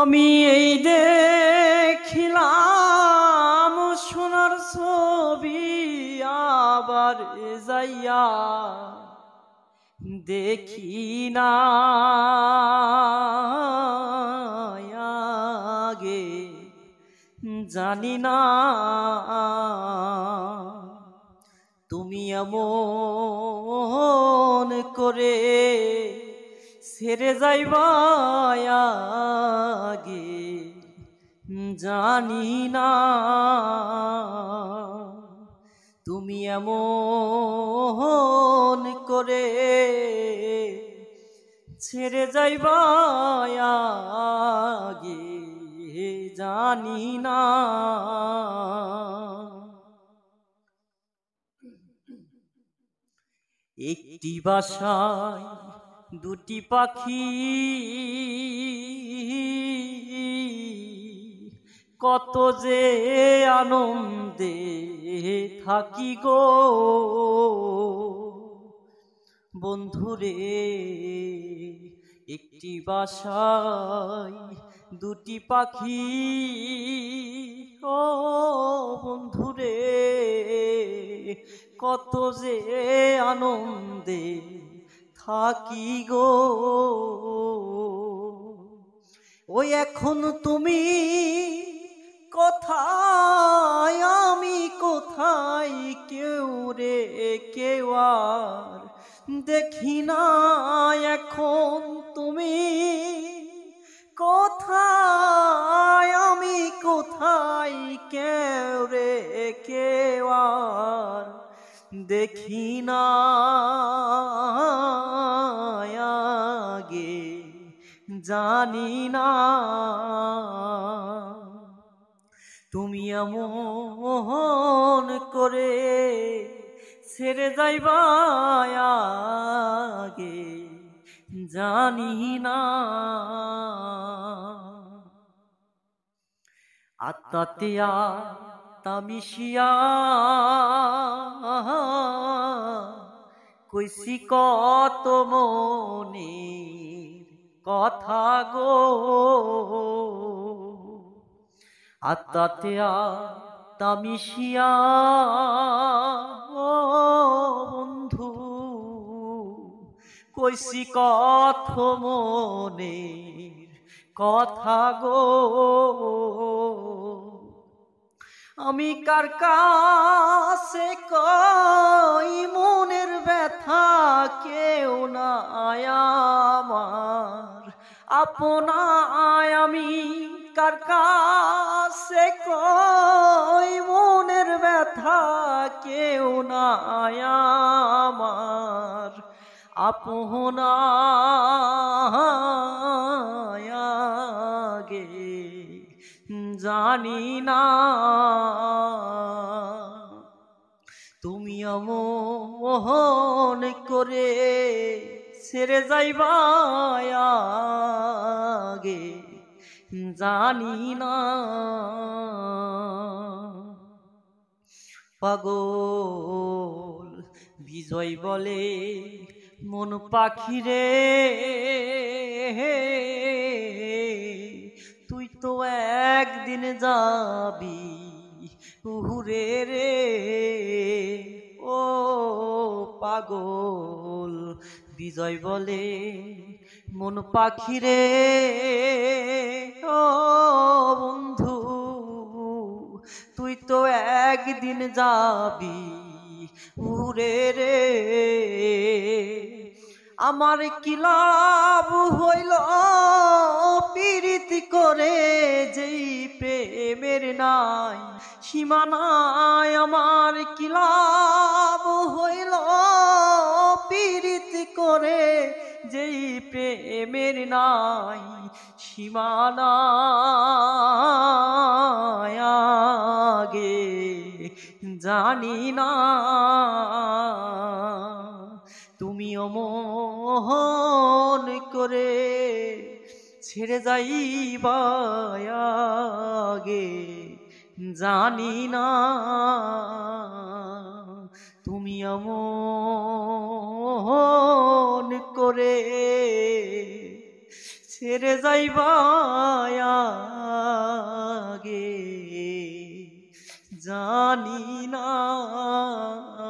আমি এই দেখিলাম সোনার ছবি, আবার যাইয়া দেখি না আগে জানি না তুমি এমন করে ছেড়ে যাইবা আগে জানি না তুমি এমন করে ছেড়ে যাইবা আগে জানি না। একটি বাসায় দুটি পাখি কত যে আনন্দে থাকি গো বন্ধুরে, একটি বাসায় দুটি পাখি ও বন্ধুরে কত যে আনন্দে থাকি গো। ওই এখন তুমি কোথায় আমি কোথায় কেউ রে কেউ আর দেখি না, এখন তুমি কোথায় আমি কোথায় কেউ রে কেউ আর দেখি না আগে জানি না তুমি এমন করে ছেড়ে যাইবা আগে জানি না। আত্মাতিয়া তামিশিয়া কইছি কত মনির কথা গো, আত্মাতিয়া তামিশিয়া ও বন্ধু কইছি কত মনির কথা গো। আমি কার কাছে কই মনের ব্যথা কেউ না আমার আপনা, আমি কার কাছে কই মনের ব্যথা কেউ না আমার আপনা আগে জানি না তুমি এমন করে ছেড়ে যাইবা আগে জানি না। পাগল বিজয় বলে মন পাখিরে তুই তো একদিন যাবি উহুরে রে, ও পাগল বিজয় বলে মন পাখিরে ও বন্ধু তুই তো একদিন যাবি উহুরে রে। আমার কি লাভ হইল প্রীতি করে যেই প্রেমের নাই সীমানায়, আমার কি লাভ হইল প্রীতি করে যেই প্রেমের নাই সীমানায় আগে জানি না তুমি অমন করে ছেড়ে যাইবা আগে জানি না তুমি অমন করে ছেড়ে যাইবা जानी ना।